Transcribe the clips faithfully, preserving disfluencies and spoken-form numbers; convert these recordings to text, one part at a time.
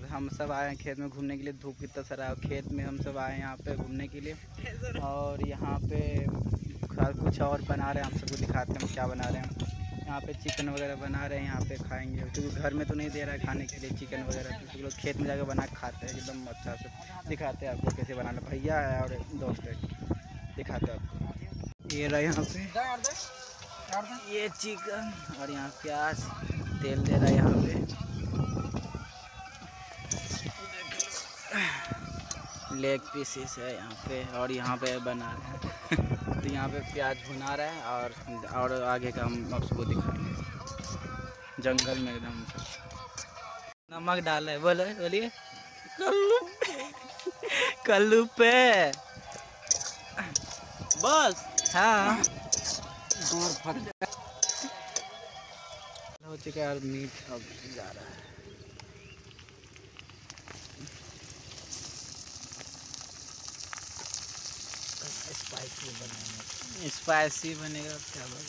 तब हम सब आए हैं खेत में घूमने के लिए। धूप कितना सारा है, खेत में हम सब आए हैं यहाँ पे घूमने के लिए। और यहाँ पे कुछ और बना रहे हैं, हम सबको दिखाते हैं हम क्या बना रहे हैं। यहाँ पे चिकन वगैरह बना रहे हैं, यहाँ पे खाएंगे क्योंकि तो घर में तो नहीं दे रहा है खाने के लिए चिकन वगैरह, तो लोग खेत में जाकर बना खाते हैं एकदम अच्छा से। दिखाते हैं आपको कैसे बनाना, भैया है और दोस्त है, दिखाते हैं आपको। ये रहा यहाँ पे ये चिकन, और यहाँ प्याज तेल दे रहा है यहाँ पे, लेग पीसेस है यहाँ पे। और यहाँ पे बना रहे हैं तो यहाँ पे प्याज भुना रहा है, और और आगे का हम आपको दिखाएंगे। जंगल में एकदम नमक डाला है, बोले बोलिए कल्लू कल्लू पे बस। हाँ हो चुका है और मीट अब जा रहा है। स्पाइसी बनेगा, स्पाइसी बनेगा क्या बोल,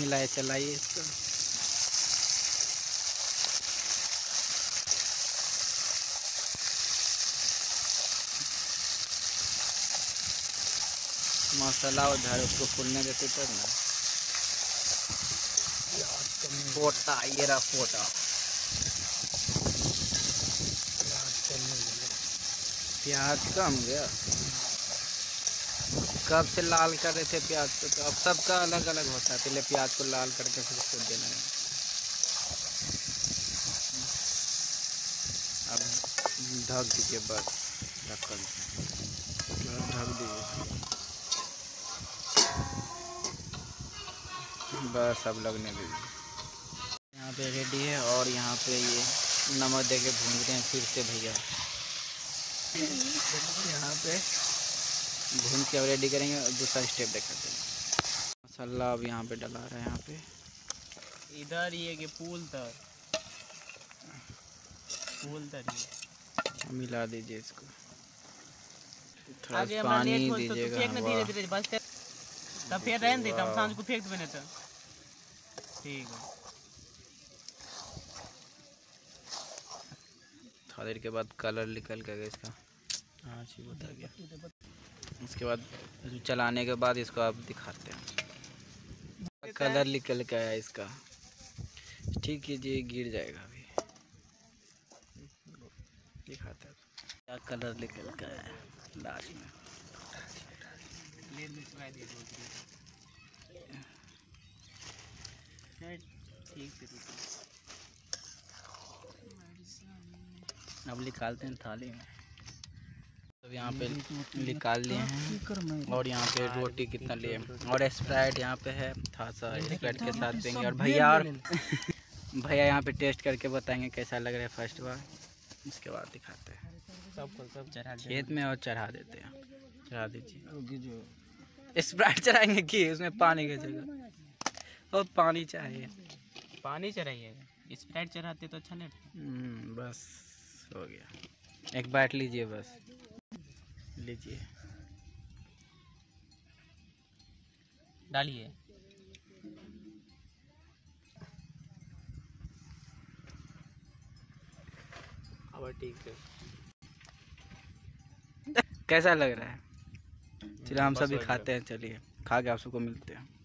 मिलाए चलाइए इसको। मसाला उधर उसको फूलने देते तब ना। पोटा ये रहा पोटा, प्याज कम गया, कब से लाल कर रहे थे प्याज को, तो अब सबका अलग अलग होता है। पहले प्याज को लाल करके फिर उसको देना है। अब ढक दीजिए बस, ढक्कन ढक दीजिए बस, अब लगने दीजिए। यहाँ पे रेडी है, और यहाँ पे ये नमक दे के भून रहे हैं फिर से भैया। यहाँ पे भून के अब रेडी करेंगे और दूसरा स्टेप दिखाते हैं। मसाला अब यहाँ पे डाला रहा है, यहाँ पे इधर ये कि पूल तर पूल तर मिला दीजिए इसको, थोड़ा पानी दीजिएगा। तब फिर रहने देते हम, सांझ को फेंक देने तो ठीक है। थोड़ा देर के बाद कलर निकल गया इसका, हाँ जी बता गया। उसके बाद चलाने के बाद इसको आप दिखाते हैं, कलर निकल के आया इसका। ठीक कीजिए, गिर जाएगा अभी, दिखाते हैं क्या कलर निकल के आया लास्ट में। अब निकालते हैं थाली में, अब यहाँ पे निकाल लिए हैं। और यहाँ पे रोटी कितना लिए, और स्प्राइट यहाँ पे है, था सा स्प्राइट के साथ देंगे। और भैया और भैया यहाँ पे टेस्ट करके बताएंगे कैसा लग रहा है फर्स्ट बार, उसके बाद दिखाते हैं। सबको सब चढ़ा खेत में और चढ़ा देते हैं, चढ़ा दीजिए। स्प्राइट चढ़ाएंगे कि उसमें पानी की जगह, और पानी चाहिए, पानी चढ़ाइएगा। स्प्राइट चढ़ाते तो अच्छा नहीं। बस हो गया, एक बाइट लीजिए बस, लीजिए डालिए। अब ठीक है, कैसा लग रहा है? चलिए हम सभी खाते हैं, चलिए खा के आप सबको मिलते हैं।